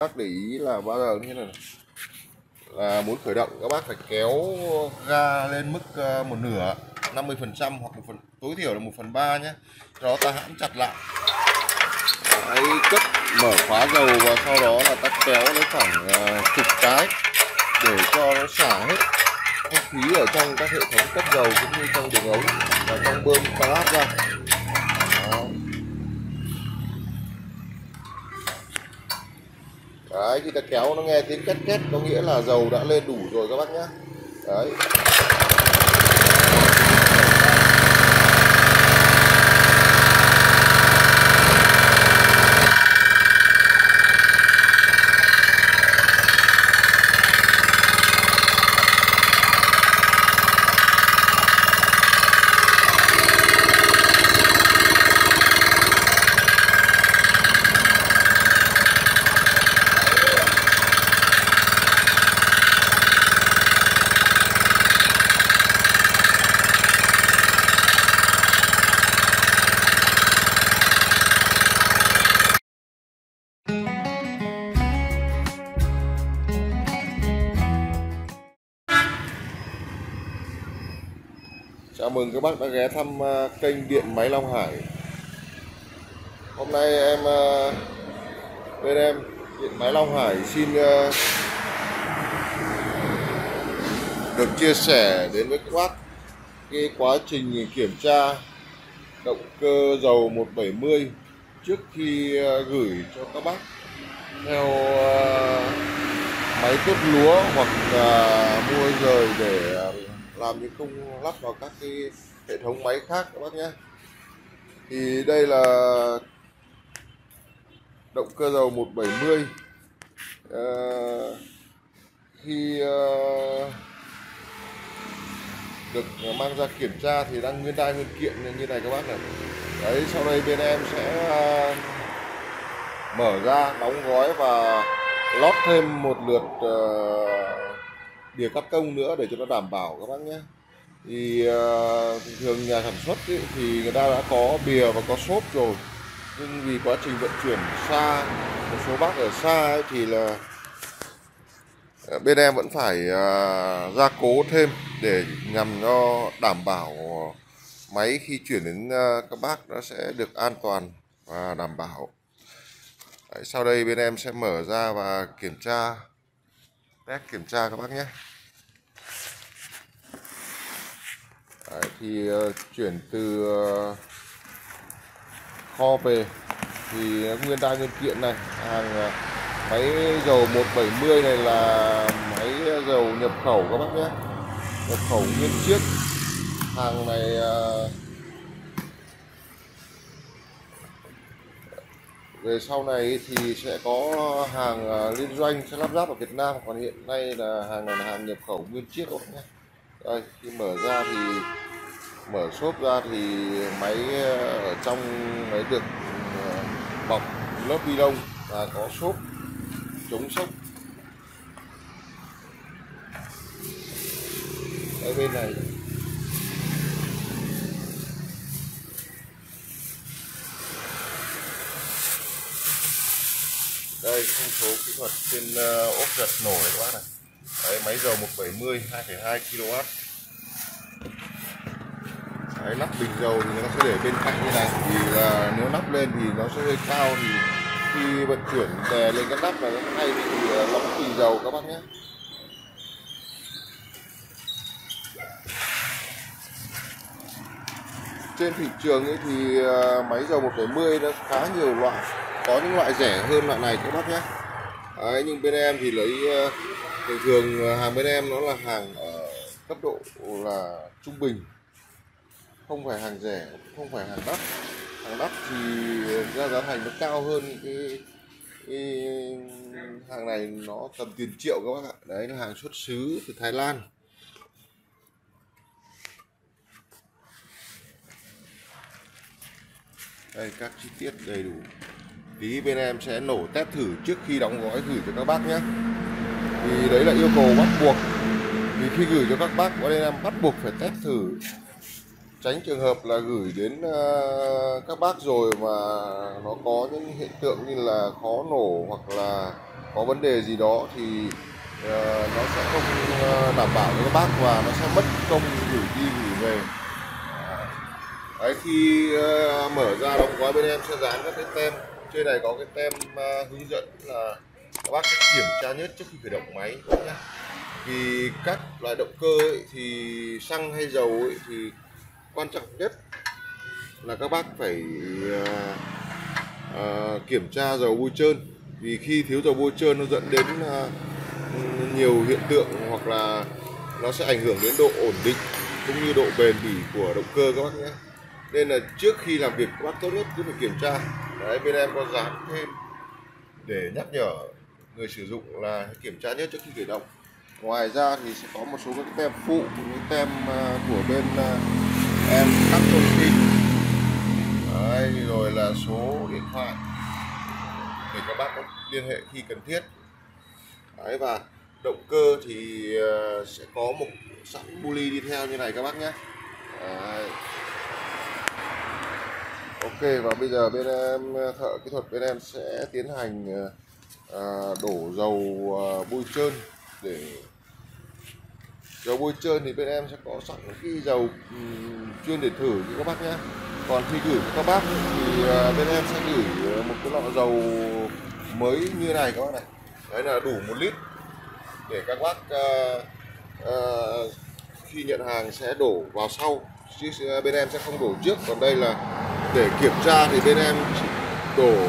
Bác để ý là bao giờ như thế này là muốn khởi động các bác phải kéo ga lên mức một nửa 50% hoặc một phần, tối thiểu là 1/3 nhé, đó ta hãm chặt lại. Hãy cất mở khóa dầu và sau đó là ta kéo nó khoảng chục cái để cho nó xả hết không khí ở trong các hệ thống cấp dầu cũng như trong đường ống và trong bơm pallet ra. Đấy, khi ta kéo nó nghe tiếng két két có nghĩa là dầu đã lên đủ rồi các bác nhé. Đấy. Chào mừng các bác đã ghé thăm kênh Điện Máy Long Hải. Hôm nay bên em Điện Máy Long Hải xin được chia sẻ đến với các bác cái quá trình kiểm tra động cơ dầu 170 trước khi gửi cho các bác theo máy tốt lúa hoặc là mua rời để làm những công lắp vào các cái hệ thống máy khác các bác nhé. Thì đây là động cơ dầu 170 khi được mang ra kiểm tra thì đang nguyên đai nguyên kiện như này các bác này. Đấy, sau đây bên em sẽ mở ra, đóng gói và lót thêm một lượt đĩa cắt công nữa để cho nó đảm bảo các bác nhé. Thì thường nhà sản xuất ý, thì người ta đã có bìa và có xốp rồi, nhưng vì quá trình vận chuyển xa, một số bác ở xa ấy, thì là bên em vẫn phải gia cố thêm để nhằm cho đảm bảo máy khi chuyển đến các bác nó sẽ được an toàn và đảm bảo. Đấy, sau đây bên em sẽ mở ra và test kiểm tra các bác nhé. Đấy, thì chuyển từ kho về thì nguyên đai nguyên kiện này, hàng máy dầu 170 này là máy dầu nhập khẩu các bác nhé, nhập khẩu nguyên chiếc. Hàng này về sau này thì sẽ có hàng liên doanh sẽ lắp ráp ở Việt Nam, còn hiện nay là hàng này là hàng nhập khẩu nguyên chiếc các bác nhé. Đây, khi mở ra thì mở xốp ra thì máy ở trong máy được bọc lớp ni lông và có xốp chống sốc. Ở bên này đây thông số kỹ thuật trên ốp giật nổ này các bác này. Đấy, máy dầu 170 2,2 kW. Đấy, nắp bình dầu thì nó sẽ để bên cạnh như này, vì là nếu nắp lên thì nó sẽ hơi cao, thì khi vận chuyển đè lên cái nắp này nó hay bị lỏng bình dầu các bác nhé. Trên thị trường ấy thì máy dầu 170 nó khá nhiều loại, có những loại rẻ hơn loại này các bác nhé. Đấy, nhưng bên em thì lấy thường hàng bên em nó là hàng ở cấp độ là trung bình, không phải hàng rẻ, không phải hàng đắt. Hàng đắt thì ra giá thành nó cao hơn cái hàng này, nó tầm tiền triệu các bác ạ. Đấy, nó hàng xuất xứ từ Thái Lan. Đây, các chi tiết đầy đủ. Tí bên em sẽ nổ test thử trước khi đóng gói gửi cho các bác nhé. Thì đấy là yêu cầu bắt buộc, vì khi gửi cho các bác bọn em bắt buộc phải test thử, tránh trường hợp là gửi đến các bác rồi mà nó có những hiện tượng như là khó nổ hoặc là có vấn đề gì đó thì nó sẽ không đảm bảo với các bác và nó sẽ mất công gửi đi gửi về. Đấy, khi mở ra đóng gói bên em sẽ dán các cái tem. Trên này có cái tem hướng dẫn là các bác sẽ kiểm tra nhất trước khi khởi động máy nhé. Thì các loại động cơ ấy, thì xăng hay dầu ấy, thì quan trọng nhất là các bác phải kiểm tra dầu bôi trơn, vì khi thiếu dầu bôi trơn nó dẫn đến nhiều hiện tượng, hoặc là nó sẽ ảnh hưởng đến độ ổn định cũng như độ bền bỉ của động cơ các bác nhé. Nên là trước khi làm việc các bác tốt nhất cứ phải kiểm tra. Đấy, bên em có dán thêm để nhắc nhở người sử dụng là kiểm tra nhất trước khi khởi động. Ngoài ra thì sẽ có một số các tem phụ, những tem của bên em cắt thông tin. Đấy, rồi là số điện thoại để các bác có liên hệ khi cần thiết. Đấy, và động cơ thì sẽ có một sẵn pulley đi theo như này các bác nhé. Đấy. Ok, và bây giờ bên em, thợ kỹ thuật bên em sẽ tiến hành đổ dầu bôi trơn. Để dầu bôi trơn thì bên em sẽ có sẵn cái dầu chuyên để thử cho các bác nhé. Còn khi gửi cho các bác thì bên em sẽ gửi một cái lọ dầu mới như này các bác này. Đấy là đủ 1 lít để các bác khi nhận hàng sẽ đổ vào sau, chứ bên em sẽ không đổ trước. Còn đây là để kiểm tra thì bên em chỉ đổ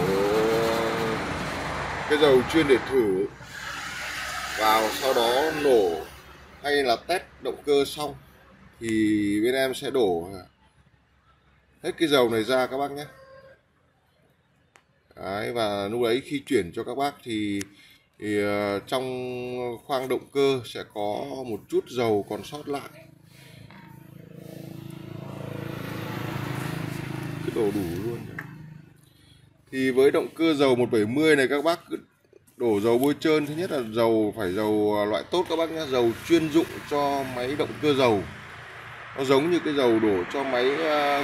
cái dầu chuyên để thử vào, sau đó nổ hay là test động cơ xong thì bên em sẽ đổ hết cái dầu này ra các bác nhé. Đấy, và lúc đấy khi chuyển cho các bác thì trong khoang động cơ sẽ có một chút dầu còn sót lại. Đổ đủ luôn. Thì với động cơ dầu 170 này các bác cứ đổ dầu bôi trơn. Thứ nhất là dầu phải dầu loại tốt các bác nhé, dầu chuyên dụng cho máy động cơ dầu. Nó giống như cái dầu đổ cho máy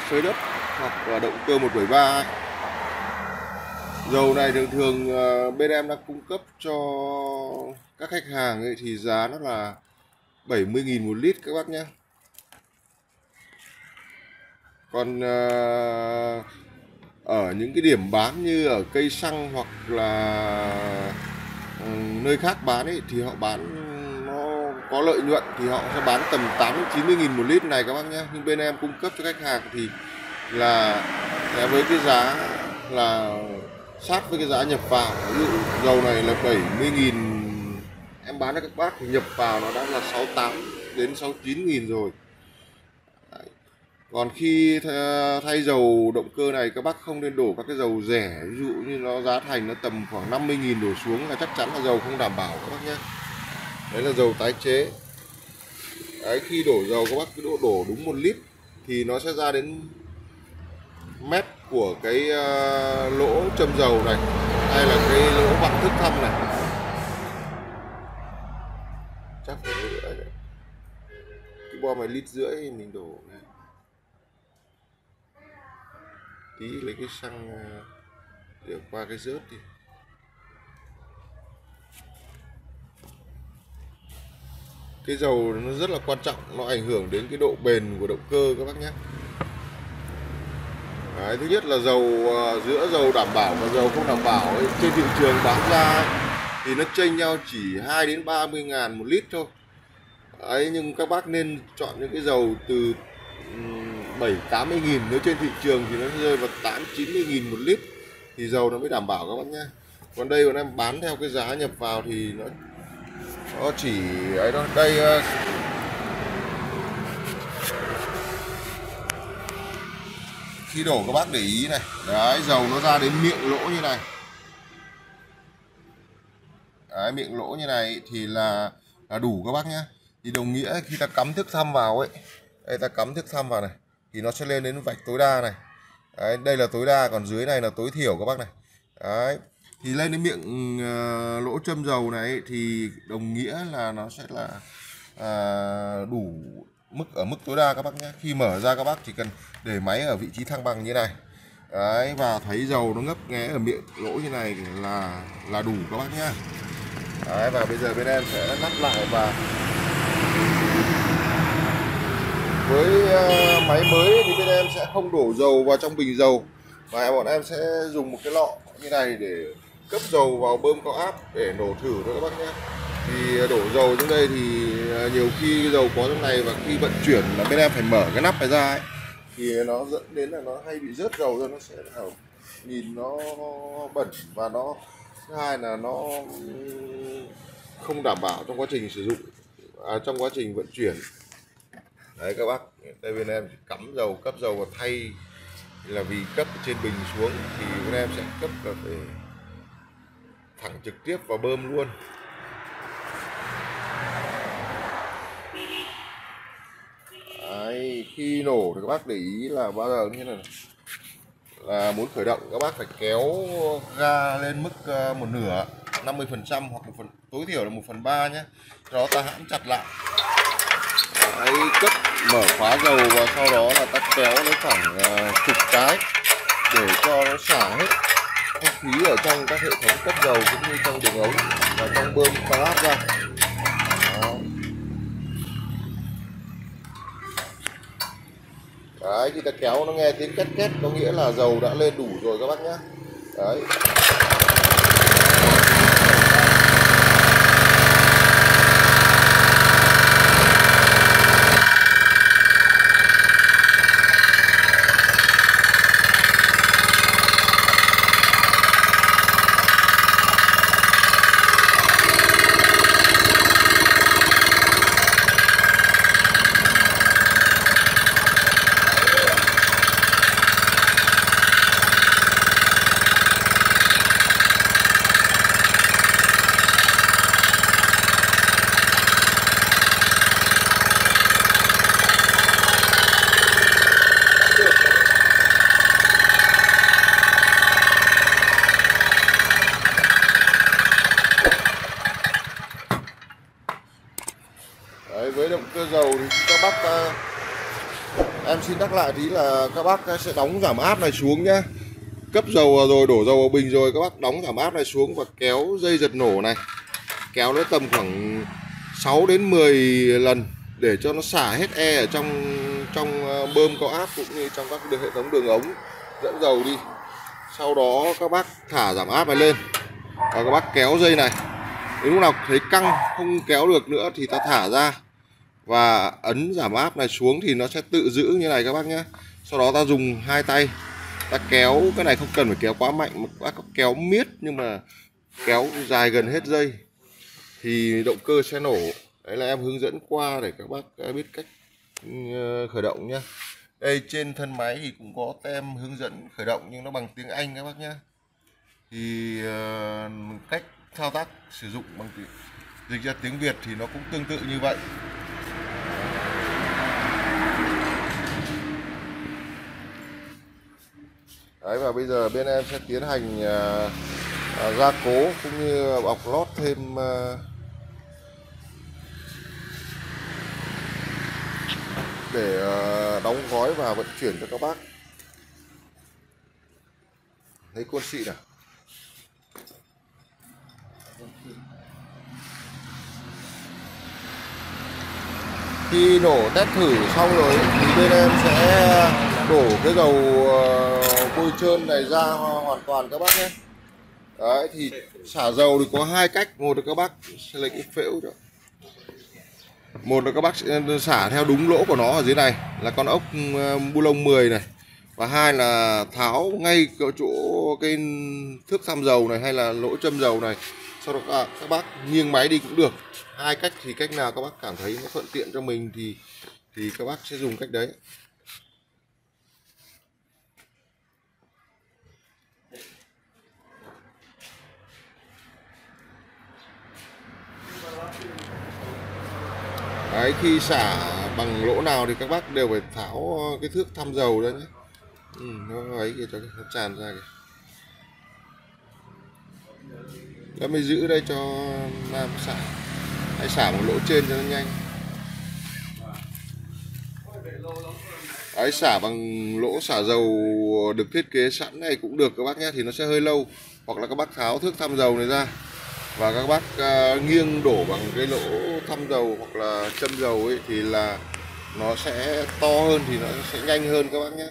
xới đất hoặc là động cơ 173. Dầu này thường thường bên em đang cung cấp cho các khách hàng ấy, thì giá nó là 70.000 một lít các bác nhé. Còn ở những cái điểm bán như ở cây xăng hoặc là nơi khác bán ấy, thì họ bán nó có lợi nhuận thì họ sẽ bán tầm 80-90.000 một lít này các bác nhé. Nhưng bên em cung cấp cho khách hàng thì là với cái giá là sát với cái giá nhập vào. Ví dụ dầu này là 70.000 em bán cho các bác thì nhập vào nó đã là 68-69.000 rồi. Còn khi thay dầu động cơ này các bác không nên đổ các cái dầu rẻ, ví dụ như nó giá thành nó tầm khoảng 50.000 đổ xuống là chắc chắn là dầu không đảm bảo các bác nhé. Đấy là dầu tái chế. Đấy, khi đổ dầu các bác cứ đổ đúng 1 lít thì nó sẽ ra đến mép của cái lỗ châm dầu này, hay là cái lỗ vặn thức thăm này. Chắc phải nữa đấy. Cái bom này 1,5 lít mình đổ này. Tí lấy cái xăng để qua cái rớt đi. Cái dầu nó rất là quan trọng, nó ảnh hưởng đến cái độ bền của động cơ các bác nhé. Đấy, thứ nhất là dầu giữa dầu đảm bảo và dầu không đảm bảo ấy, trên thị trường bán ra thì nó chênh nhau chỉ 20-30 ngàn một lít thôi. Đấy, nhưng các bác nên chọn những cái dầu từ 70-80 nghìn, nếu trên thị trường thì nó rơi vào 80-90 nghìn một lít thì dầu nó mới đảm bảo các bác nhé. Còn đây bọn em bán theo cái giá nhập vào thì nó chỉ ấy đó. Đây khi đổ các bác để ý này, đấy dầu nó ra đến miệng lỗ như này. Đấy, miệng lỗ như này thì là đủ các bác nhé. Thì đồng nghĩa khi ta cắm thước thăm vào ấy, đây ta cắm thước thăm vào này thì nó sẽ lên đến vạch tối đa này. Đấy, đây là tối đa, còn dưới này là tối thiểu các bác này. Đấy, thì lên đến miệng lỗ châm dầu này thì đồng nghĩa là nó sẽ là đủ mức, ở mức tối đa các bác nhé. Khi mở ra các bác chỉ cần để máy ở vị trí thăng bằng như này. Đấy, và thấy dầu nó ngấp nghé ở miệng lỗ như này là đủ các bác nhé. Đấy, và bây giờ bên em sẽ lắp lại, và với máy mới thì bên em sẽ không đổ dầu vào trong bình dầu, và bọn em sẽ dùng một cái lọ như này để cấp dầu vào bơm cao áp để nổ thử cho các bác nhé. Thì đổ dầu trong đây thì nhiều khi dầu có trong này, và khi vận chuyển là bên em phải mở cái nắp này ra ấy, thì nó dẫn đến là nó hay bị rớt dầu ra, nó sẽ hỏng, nhìn nó bẩn, và nó thứ hai là nó không đảm bảo trong quá trình sử dụng, trong quá trình vận chuyển. Đấy các bác, đây bên em cắm dầu, cấp dầu, và thay là vì cấp trên bình xuống thì bên em sẽ cấp là phải thẳng trực tiếp vào bơm luôn. Đấy, khi nổ thì các bác để ý là bao giờ như thế này là muốn khởi động các bác phải kéo ga lên mức một nửa, 50% hoặc một phần, tối thiểu là 1/3 nhé, đó ta hãm chặt lại. Đấy, cấp mở khóa dầu và sau đó là ta kéo nó khoảng chục cái để cho nó xả hết không khí ở trong các hệ thống cấp dầu cũng như trong đường ống và trong bơm cao áp ra. Đó. Đấy, khi ta kéo nó nghe tiếng két két có nghĩa là dầu đã lên đủ rồi các bác nhé. Đấy. Với động cơ dầu thì các bác, em xin nhắc lại tí là các bác sẽ đóng giảm áp này xuống nhé. Cấp dầu rồi, đổ dầu vào bình rồi, các bác đóng giảm áp này xuống và kéo dây giật nổ này, kéo nó tầm khoảng 6 đến 10 lần để cho nó xả hết e ở trong bơm cao áp cũng như trong các hệ thống đường ống dẫn dầu đi. Sau đó các bác thả giảm áp này lên và các bác kéo dây này, đến lúc nào thấy căng không kéo được nữa thì ta thả ra và ấn giảm áp này xuống thì nó sẽ tự giữ như này các bác nhé. Sau đó ta dùng hai tay ta kéo, cái này không cần phải kéo quá mạnh mà bác kéo miết, nhưng mà kéo dài gần hết dây thì động cơ sẽ nổ. Đấy là em hướng dẫn qua để các bác biết cách khởi động nhé. Đây trên thân máy thì cũng có tem hướng dẫn khởi động nhưng nó bằng tiếng Anh các bác nhé. Thì cách thao tác sử dụng bằng dịch ra tiếng Việt thì nó cũng tương tự như vậy. Đấy, và bây giờ bên em sẽ tiến hành gia cố cũng như bọc lót thêm để đóng gói và vận chuyển cho các bác. Thấy con xị nào? Khi nổ test thử xong rồi thì bên em sẽ đổ cái dầu bôi trơn này ra hoàn toàn các bác nhé. Đấy, thì xả dầu thì có hai cách, một là các bác sẽ lấy cái phễu đó, một là các bác xả theo đúng lỗ của nó ở dưới này là con ốc bu lông 10 này, và hai là tháo ngay chỗ cái thước thăm dầu này hay là lỗ châm dầu này, sau đó các bác nghiêng máy đi cũng được. Hai cách thì cách nào các bác cảm thấy nó thuận tiện cho mình thì các bác sẽ dùng cách đấy. Đấy, khi xả bằng lỗ nào thì các bác đều phải tháo cái thước thăm dầu đấy nhé. Nó ấy kìa, cho nó tràn ra kìa. Nó mới giữ đây cho làm xả, hãy xả một lỗ trên cho nó nhanh. Đấy, xả bằng lỗ xả dầu được thiết kế sẵn này cũng được các bác nhé, thì nó sẽ hơi lâu. Hoặc là các bác tháo thước thăm dầu này ra và các bác nghiêng đổ bằng cái lỗ thăm dầu hoặc là châm dầu ấy, thì là nó sẽ to hơn, thì nó sẽ nhanh hơn các bác nhé.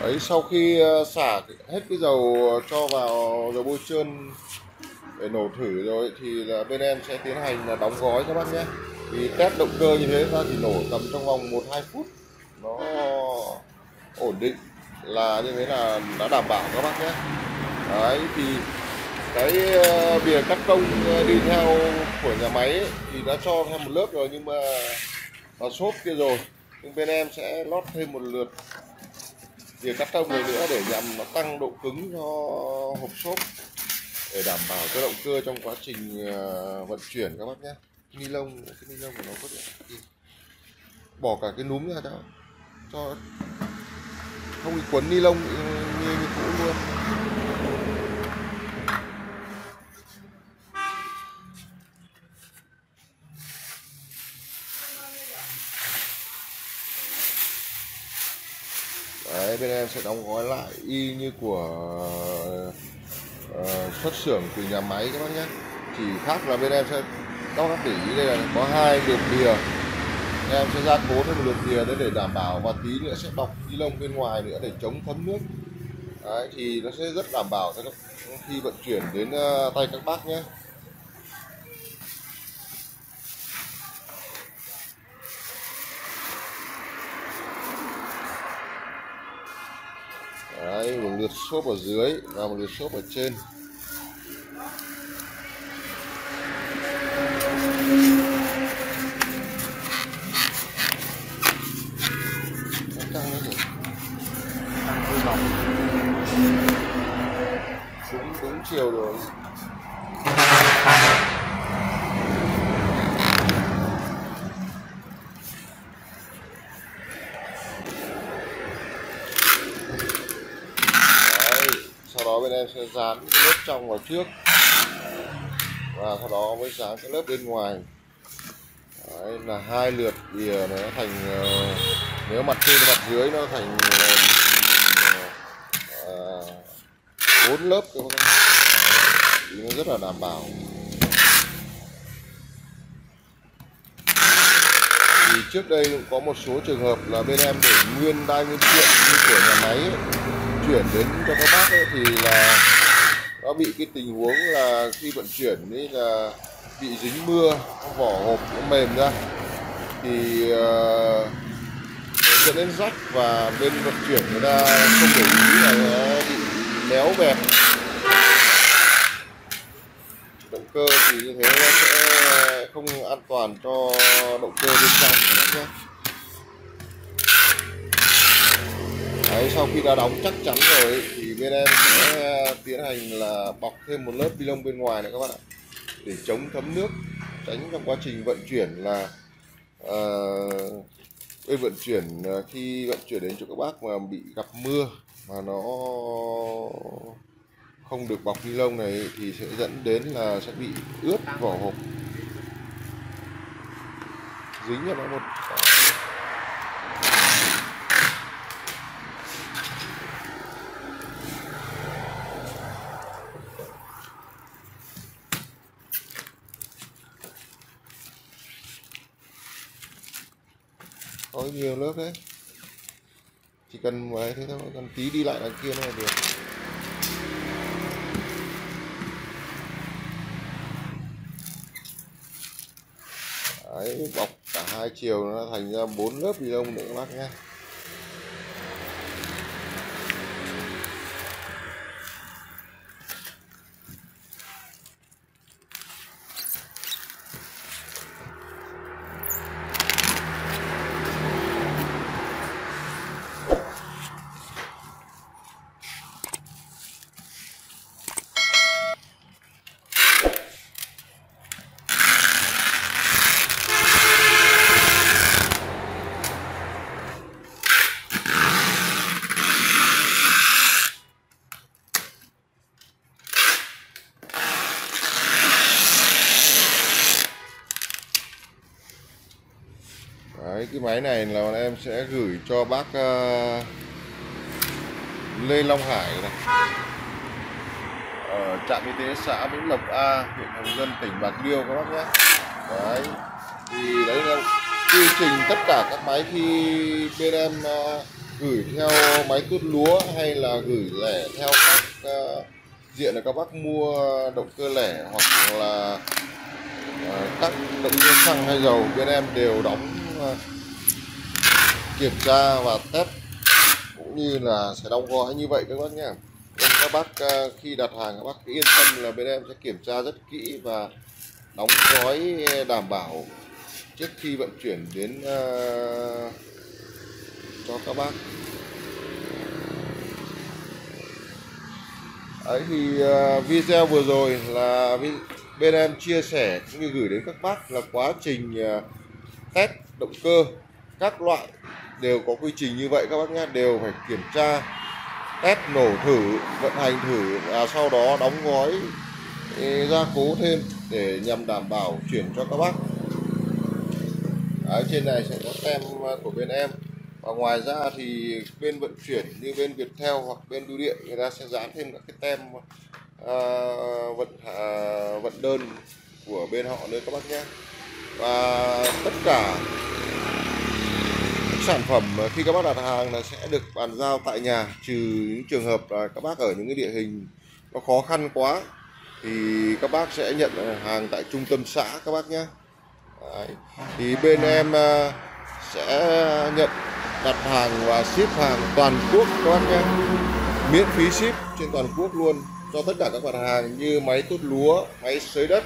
Đấy, sau khi xả hết cái dầu cho vào dầu bôi trơn để nổ thử rồi thì là bên em sẽ tiến hành là đóng gói các bác nhé. Thì test động cơ như thế ta chỉ nổ tầm trong vòng 1-2 phút, nó ổn định là như thế là đã đảm bảo các bác nhé. Đấy, thì cái bìa cắt tông đi theo của nhà máy ấy, thì đã cho thêm một lớp rồi nhưng mà nó xốp kia rồi, nhưng bên em sẽ lót thêm một lượt bìa cắt tông này nữa để nhằm nó tăng độ cứng cho hộp xốp, để đảm bảo cho động cơ trong quá trình vận chuyển các bác nhé. Ni lông, cái ni lông của nó có thể bỏ cả cái núm ra đó, cho không bị quấn ni lông như cũ luôn. Đấy, bên em sẽ đóng gói lại y như của xuất xưởng từ nhà máy các bác nhé. Chỉ khác là bên em sẽ, các bác để ý đây là có 2 lượt bìa, em sẽ gia cố thêm một lượt bìa đấy để đảm bảo, và tí nữa sẽ bọc ni lông bên ngoài nữa để chống thấm nước. Đấy, thì nó sẽ rất đảm bảo khi vận chuyển đến tay các bác nhé. Đấy, một lượt xốp ở dưới và một lượt xốp ở trên. Đúng chiều rồi. Đấy, sau đó bên em sẽ dán cái lớp trong vào trước và sau đó mới dán cái lớp bên ngoài. Đấy, là 2 lượt thì nó thành, nếu mặt trên mặt dưới nó thành 4 lớp các bác, nó rất là đảm bảo. Thì trước đây cũng có một số trường hợp là bên em để nguyên đai nguyên kiện như của nhà máy ấy, chuyển đến cho các bác ấy, thì là nó bị cái tình huống là khi vận chuyển ấy là bị dính mưa, vỏ hộp nó mềm ra thì dẫn đến rách, và bên vận chuyển người ta không để ý là nó bị léo bẹt. Động cơ thì như thế nó sẽ không an toàn cho động cơ bên trong các bác nhé. Đấy, sau khi đã đóng chắc chắn rồi thì bên em sẽ tiến hành là bọc thêm một lớp ni lông bên ngoài này các bạn ạ, để chống thấm nước, tránh trong quá trình vận chuyển là vận chuyển, khi vận chuyển đến cho các bác mà bị gặp mưa mà nó không được bọc ni lông này thì sẽ dẫn đến là sẽ bị ướt vỏ hộp, dính vào nó một. Có nhiều lớp đấy, chỉ cần ấy thế thôi, cần tí đi lại đằng kia là được. Đấy, bọc cả 2 chiều nó thành ra 4 lớp ni lông nữa các bác nhé. cái máy này là bọn em sẽ gửi cho bác Lê Long Hải này, ở trạm y tế xã Vĩnh Lộc A, huyện Hồng Dân, tỉnh Bạc Liêu các bác nhé. Đấy, thì đấy là quy trình tất cả các máy khi bên em gửi theo máy tút lúa hay là gửi lẻ theo các diện là các bác mua động cơ lẻ hoặc là các động cơ xăng hay dầu, bên em đều đóng kiểm tra và test cũng như là sẽ đóng gói như vậy các bác nhé. Các bác khi đặt hàng các bác yên tâm là bên em sẽ kiểm tra rất kỹ và đóng gói đảm bảo trước khi vận chuyển đến cho các bác. Đấy thì video vừa rồi là bên em chia sẻ cũng như gửi đến các bác là quá trình test động cơ các loại đều có quy trình như vậy các bác nhé, đều phải kiểm tra, test, nổ thử, vận hành thử và sau đó đóng gói gia cố thêm để nhằm đảm bảo chuyển cho các bác. Đấy, trên này sẽ có tem của bên em. Và ngoài ra thì bên vận chuyển như bên Viettel hoặc bên bưu điện người ta sẽ dán thêm các cái tem vận đơn của bên họ nữa các bác nhé. Và tất cả sản phẩm khi các bác đặt hàng là sẽ được bàn giao tại nhà, trừ những trường hợp là các bác ở những cái địa hình nó khó khăn quá thì các bác sẽ nhận hàng tại trung tâm xã các bác nhé. Đấy, thì bên em sẽ nhận đặt hàng và ship hàng toàn quốc các bác nhé, miễn phí ship trên toàn quốc luôn cho tất cả các mặt hàng như máy tút lúa, máy xới đất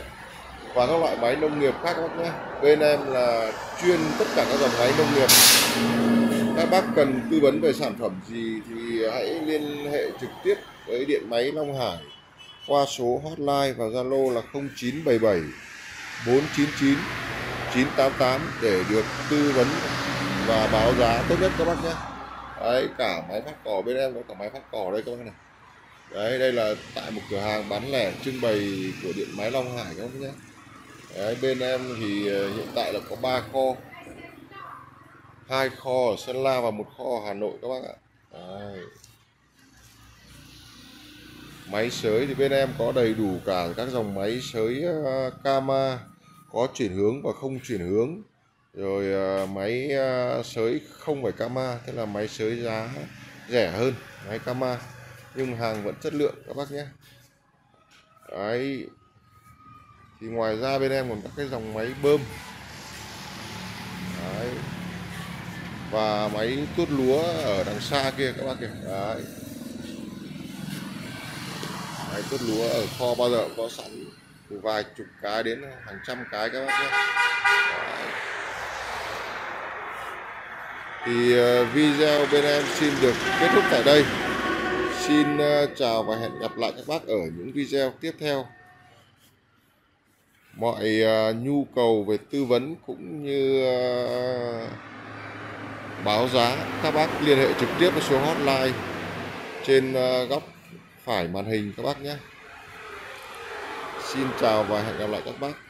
và các loại máy nông nghiệp khác các bác nhé. Bên em là chuyên tất cả các dòng máy nông nghiệp. Các bác cần tư vấn về sản phẩm gì thì hãy liên hệ trực tiếp với Điện Máy Long Hải qua số hotline và Zalo là 0977 499 988 để được tư vấn và báo giá tốt nhất các bác nhé. Đấy, cả máy phát cỏ bên em có cả máy phát cỏ đây các bác này. Đấy, đây là tại một cửa hàng bán lẻ trưng bày của Điện Máy Long Hải các bác nhé. Đấy, bên em thì hiện tại là có 3 kho, 2 kho ở Sơn La và 1 kho ở Hà Nội các bác ạ. Đấy, máy sới thì bên em có đầy đủ cả các dòng máy sới Kama có chuyển hướng và không chuyển hướng, rồi máy sới không phải Kama, tức là máy sới giá rẻ hơn máy Kama nhưng hàng vẫn chất lượng các bác nhé. Đấy, thì ngoài ra bên em còn các cái dòng máy bơm. Đấy, và máy tuốt lúa ở đằng xa kia các bác kìa. Đấy, máy tuốt lúa ở kho bao giờ cũng có sẵn từ vài chục cái đến hàng trăm cái các bác nhé. Đấy, thì video bên em xin được kết thúc tại đây. Xin chào và hẹn gặp lại các bác ở những video tiếp theo. Mọi nhu cầu về tư vấn cũng như báo giá, các bác liên hệ trực tiếp với số hotline trên góc phải màn hình các bác nhé. Xin chào và hẹn gặp lại các bác.